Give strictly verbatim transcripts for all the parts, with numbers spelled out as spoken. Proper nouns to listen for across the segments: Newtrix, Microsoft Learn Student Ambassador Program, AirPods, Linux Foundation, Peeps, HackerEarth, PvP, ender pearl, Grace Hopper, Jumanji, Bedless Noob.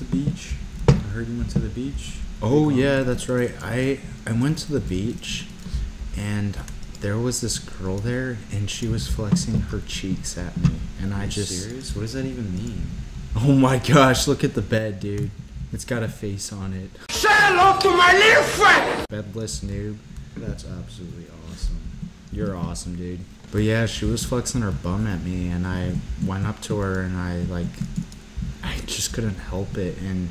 was the beach? I heard you went to the beach. Oh yeah, that's right. I I went to the beach, and there was this girl there, and she was flexing her cheeks at me, and I just. Are you serious? What does that even mean? Oh my gosh! Look at the bed, dude. It's got a face on it. Say hello to my little friend. Bedless Noob. That's absolutely awesome. You're awesome, dude. But yeah, she was flexing her bum at me, and I went up to her, and I like, I just couldn't help it, and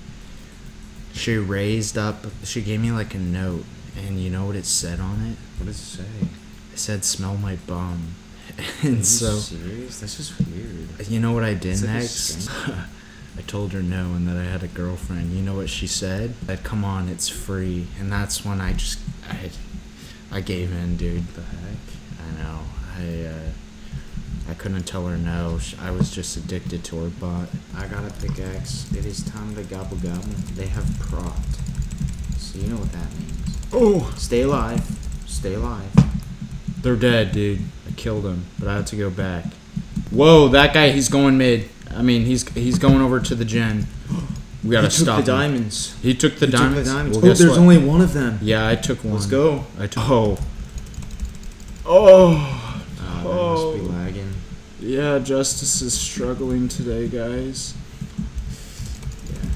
she raised up. She gave me like a note, and you know what it said on it? What does it say? It said, "Smell my bum." And Are you so serious? That's just weird. You know what I did next? I told her no, and that I had a girlfriend. You know what she said? That come on, it's free. And that's when I just, I, I gave in, dude. The heck? I know. I, uh, I couldn't tell her no. I was just addicted to her butt. I got a pickaxe. It is time to gobble gobble. They have propped. So you know what that means. Oh! Stay alive. Stay alive. They're dead, dude. I killed them, but I had to go back. Whoa, that guy, he's going mid. I mean, he's he's going over to the gen. We gotta stop him. He took the diamonds. He took the diamonds. Well, oh, there's only one of them. Yeah, I took one. Let's go. I took. Oh. Oh. Oh. That must be lagging. Yeah, Justice is struggling today, guys. Yeah.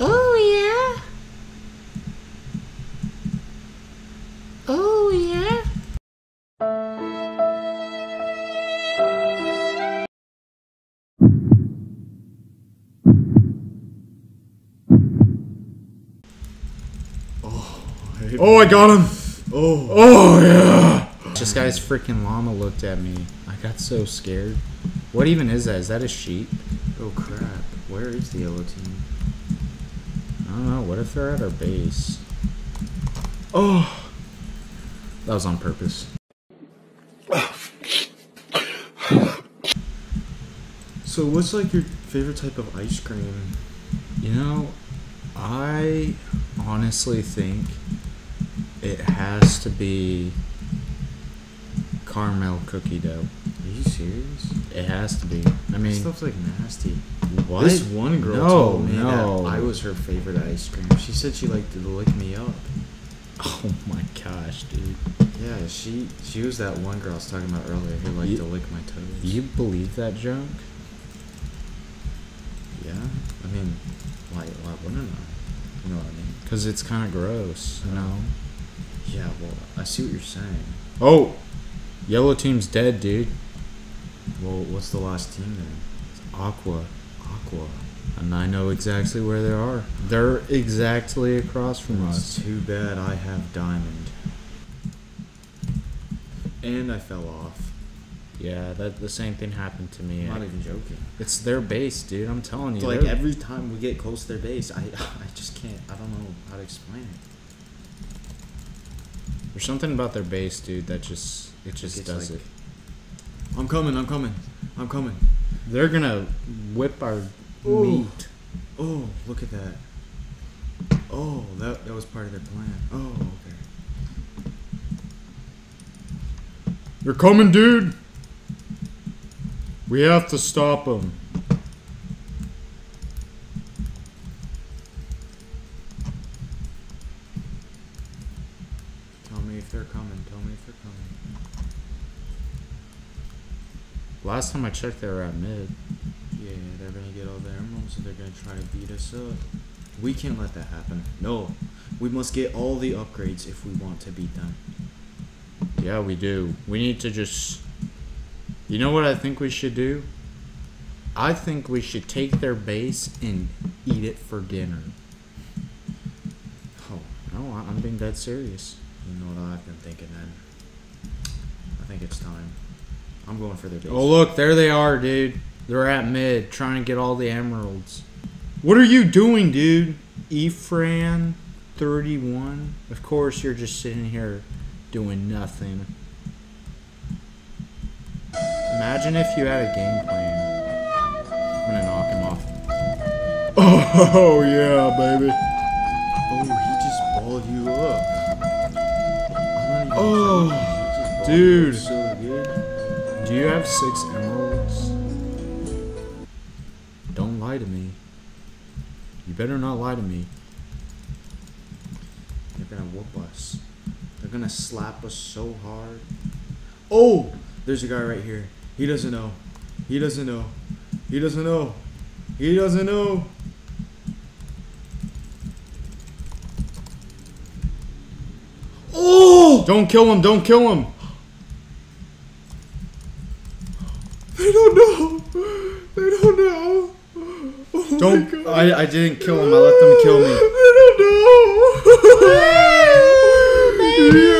Oh yeah. Oh yeah. Oh, I got him! Oh, oh yeah! This guy's freaking llama looked at me. I got so scared. What even is that? Is that a sheep? Oh crap! Where is the yellow team? I don't know. What if they're at our base? Oh, that was on purpose. So, what's like your favorite type of ice cream? You know, I honestly think. It has to be caramel cookie dough. Are you serious? It has to be. I mean, this stuff's like nasty. What? This one girl no, told me no. that I was her favorite ice cream. She said she liked to lick me up. Oh my gosh, dude. Yeah, she she was that one girl I was talking about earlier who liked you, to lick my toes. You believe that junk? Yeah. I mean, why why wouldn't I? You know what I mean? Because it's kind of gross, you know? Yeah, well, I see what you're saying. Oh! Yellow team's dead, dude. Well, what's the last team then? It's Aqua. Aqua. And I know exactly where they are. They're exactly across from us. It's too bad I have diamond. And I fell off. Yeah, that the same thing happened to me. I'm not even joking. It's their base, dude. I'm telling you. So like, every time we get close to their base, I, I just can't. I don't know how to explain it. There's something about their base, dude, that just, it just it's does like, it. I'm coming, I'm coming, I'm coming. They're gonna whip our Ooh. meat. Oh, look at that. Oh, that, that was part of their plan. Oh, okay. They're coming, dude. We have to stop them. They're coming. Tell me if they're coming. Last time I checked, they were at mid. Yeah, they're gonna get all the emeralds, and they're gonna try to beat us up. We can't let that happen. No, we must get all the upgrades if we want to beat them. Yeah, we do. We need to just. You know what I think we should do? I think we should take their base and eat it for dinner. Oh no, I'm being dead serious. You know what I've been thinking then. I think it's time. I'm going for their base. Oh look, there they are, dude. They're at mid, trying to get all the emeralds. What are you doing, dude? Efran thirty-one. Of course you're just sitting here doing nothing. Imagine if you had a game plan. I'm gonna knock him off. Oh yeah, baby. Oh, he just balled you up. Oh, dude, do you have six emeralds? lie to me. You better not lie to me. They're gonna whoop us. They're gonna slap us so hard. Oh! There's a guy right here. He doesn't know. He doesn't know. He doesn't know. He doesn't know. Oh! Don't kill him. Don't kill him. They don't know. They don't know. Oh don't. I, I didn't kill him. I let them kill me. They don't know.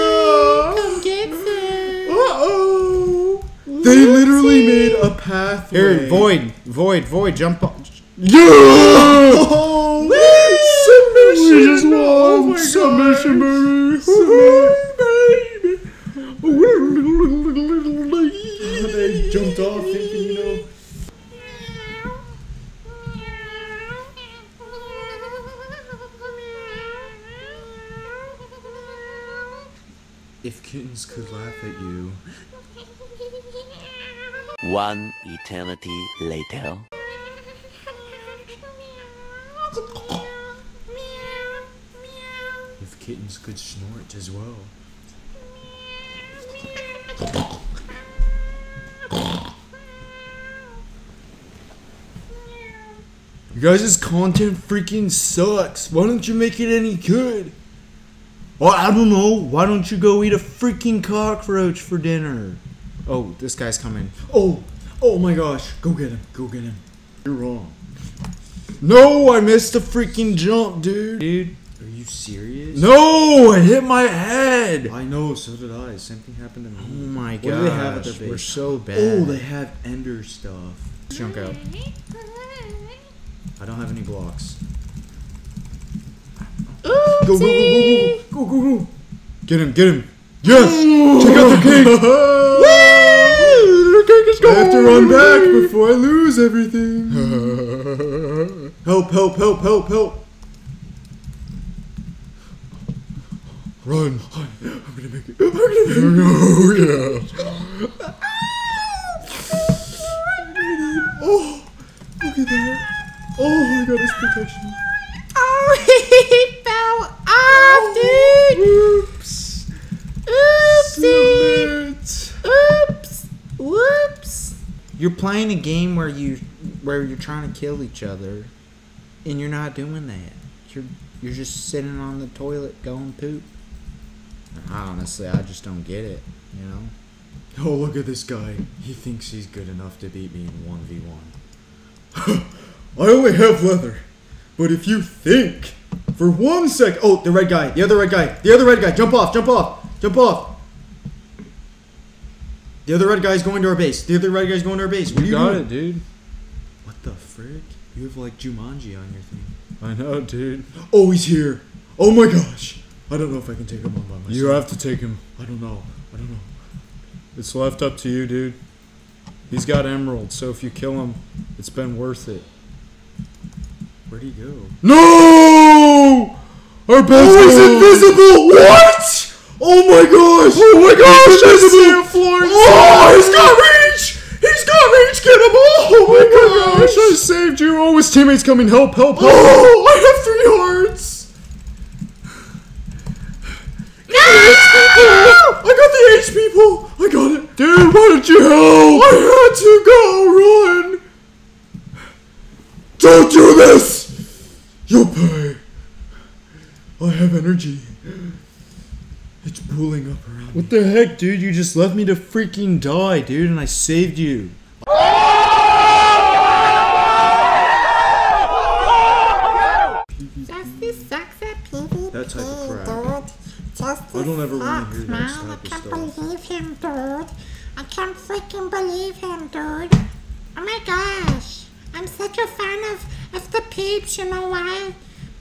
Come get them. Uh-oh. They literally made a pathway. Here, void. Void. Void. Jump up. Yeah! Oh, submission. We just won. Oh my submission, baby. Submission, baby. They jumped off thinking, you know. If kittens could laugh at you. One eternity later. If kittens could snort as well. You guys' content freaking sucks. Why don't you make it any good? Oh, I don't know. Why don't you go eat a freaking cockroach for dinner? Oh, this guy's coming. Oh, oh my gosh. Go get him. Go get him. You're wrong. No, I missed the freaking jump, dude. Dude, are you serious? No, I hit my head. I know, so did I. Same thing happened to me. Oh my gosh. What do they have at their base? We're so bad. Oh, they have ender stuff. Junk out. I don't have any blocks. Oopsie. Go, go, go, go, go, go, go, go. Get him, get him. Yes! Ooh. Check out the cake! Woo! The cake is gone! I have to run back before I lose everything. Help, help, help, help, help. Run. I'm gonna make it. I'm gonna make it. Oh, yeah. Oh, look at that. Oh my god, it's protection. Oh, he fell off, oh, dude! Oops! Oopsie! Oops! Whoops! You're playing a game where you where you're trying to kill each other, and you're not doing that. You're you're just sitting on the toilet going poop. I honestly, I just don't get it, you know? Oh, look at this guy. He thinks he's good enough to beat me in one v one. I only have leather, but if you think for one sec, oh, the red guy, the other red guy, the other red guy, jump off, jump off, jump off. The other red guy's going to our base. The other red guy's going to our base. What you got doing? It, dude. What the frick? You have like Jumanji on your thing. I know, dude. Oh, he's here. Oh my gosh. I don't know if I can take him on by myself. You have to take him. I don't know. I don't know. It's left up to you, dude. He's got emeralds, so if you kill him, it's been worth it. Where'd he go? No! Our base is invisible! What?! Oh my gosh! Oh my gosh! He's invisible! Florence. Oh, he's got reach! He's got reach! Get him! Oh my oh gosh. gosh! I saved you! Oh, his teammates coming! Help! Help! Help! Oh! I have three hearts! No! I got the H people! I got it! Dude, why did you help? I had to go! Run! Don't do this! You'll pay. I have energy. It's pooling up around What me. The heck, dude? You just left me to freaking die, dude, and I saved you. Justice sucks at PvP, that type of crap. Dude. Justice I don't ever want to hear that type I of can't stuff. believe him, dude. I can't freaking believe him, dude. Oh my gosh. I'm such a fan of, of the Peeps, you know why?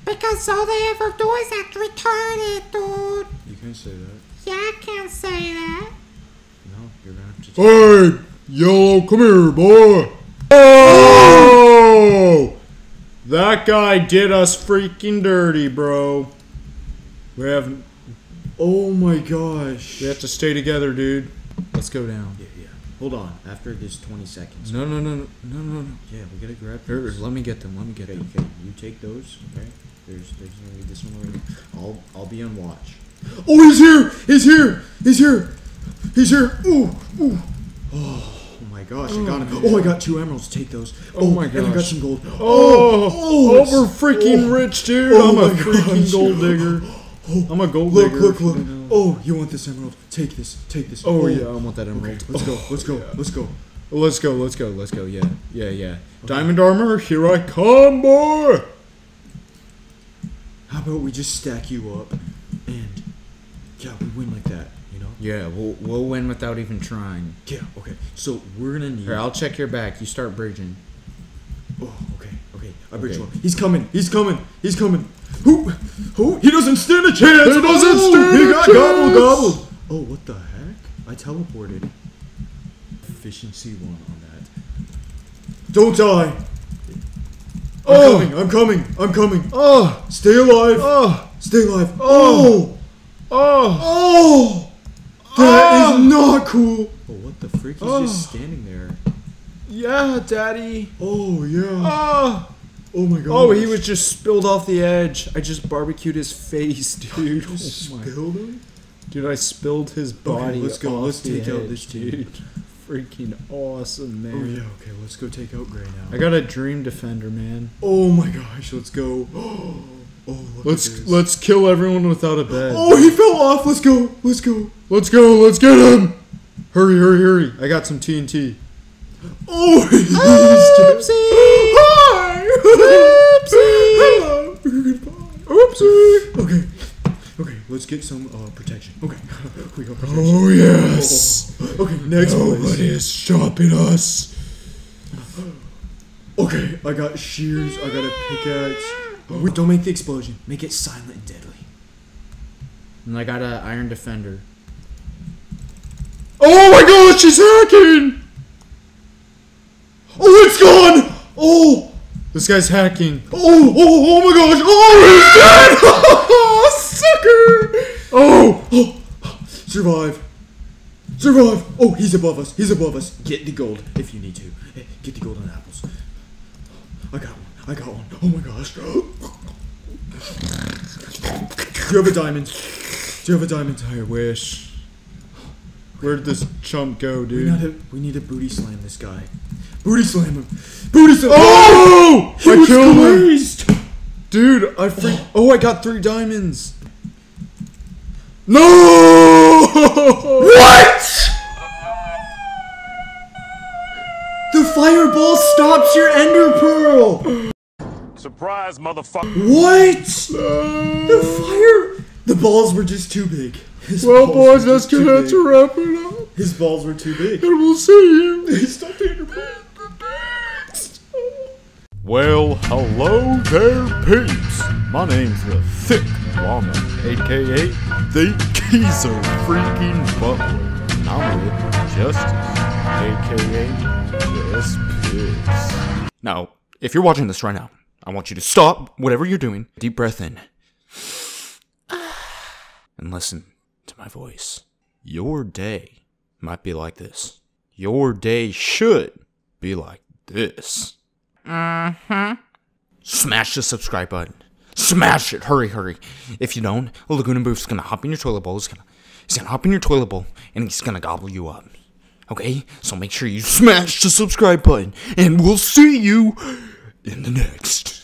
Because all they ever do is act retarded, dude. You can't say that. Yeah, I can't say that. No, you're gonna have to. Hey, it. Yellow, come here, boy. Oh! That guy did us freaking dirty, bro. We have. Oh my gosh. We have to stay together, dude. Let's go down. Yeah, yeah. Hold on. After this twenty seconds. No, no, no, no, no, no, no. Yeah, we gotta grab these. Here, let me get them. Let me get okay, them. Okay, you take those. Okay. There's, there's gonna be this one. Right. I'll, I'll be on watch. Oh, he's here! He's here! He's here! He's here! Ooh, ooh. Oh. Oh my gosh, I got him. Oh, I got two emeralds. Take those. Oh, oh my gosh. And I got some gold. Oh, oh, oh over freaking oh, rich, dude. Oh, I'm a freaking gosh. gold digger. Oh, I'm a gold look, digger. Look, look, look. Oh, you want this emerald? Take this. Take this. Oh, oh yeah, I want that emerald. Okay. Let's, oh, go. Let's, go. Yeah. Let's go. Let's go. Let's go. Let's go. Let's go. Yeah. Yeah, yeah. Okay. Diamond armor, here I come, boy. How about we just stack you up and, yeah, we win like that. Yeah, we'll, we'll win without even trying. Yeah, okay. So we're going to need... Here, I'll check your back. You start bridging. Oh, okay, okay. I bridge okay. one. He's coming. He's coming. He's coming. Who? Who? He doesn't stand a chance. He doesn't oh, stand he a got chance. Gobbled, gobbled. Oh, what the heck? I teleported. Efficiency one on that. Don't die. I'm oh. coming. I'm coming. I'm coming. Oh. Stay alive. Oh. Stay alive. Oh. Oh. Oh. oh. That is not cool! Oh, what the freak? He's oh. just standing there. Yeah, daddy! Oh, yeah. Oh, oh my god. Oh, he was just spilled off the edge. I just barbecued his face, dude. Oh, spilled him? Dude, I spilled his body okay, let's go. Off let's the take edge, out this dude. Freaking awesome, man. Oh, yeah, okay. Let's go take out Gray now. I got a dream defender, man. Oh my gosh, let's go. Oh, look let's at this. Let's kill everyone without a bed. Oh, he fell off! Let's go! Let's go! Let's go, let's get him! Hurry, hurry, hurry. I got some T N T. Oh, he's Oopsie! Hi! Oopsie! Hello! Oopsie! Okay. Okay, let's get some uh, protection. Okay. We got protection. Oh, yes! Oh. Okay, next Nobody place. Nobody is stopping us. Okay, I got shears, I got a pickaxe. Oh. Don't make the explosion. Make it silent and deadly. And I got an iron defender. Oh my gosh, she's hacking! Oh, it's gone! Oh! This guy's hacking. Oh, oh, oh my gosh! Oh, he's dead! Oh, sucker! Oh, oh! Survive. Survive! Oh, he's above us. He's above us. Get the gold if you need to. Get the golden apples. I got one. I got one. Oh my gosh. Do you have a diamond? Do you have a diamond? I wish. Where'd this chump go, dude? We, a, we need to booty slam this guy. Booty slam him. Booty slam him. Oh! He I was killed glazed. Him. Dude, I freaked. Oh, I got three diamonds. No! What? The fireball stops your ender pearl. Surprise, motherfucker. What? No. The fire... The balls were just too big. His well, boys, that's gonna have to wrap it up. His balls were too big. And we'll see you. Stop taking your balls. Well, hello there, peeps. My name's the Thick Llama, aka the Geezer freaking Butler. And I'm with Justice, aka Just Piss. Now, if you're watching this right now, I want you to stop whatever you're doing. Deep breath in. And listen to my voice. Your day might be like this. Your day should be like this. Mm-hmm. Smash the subscribe button. Smash it. Hurry, hurry. If you don't, Laguna Boof's gonna hop in your toilet bowl. He's gonna, he's gonna hop in your toilet bowl and he's gonna gobble you up. Okay? So make sure you smash the subscribe button and we'll see you in the next.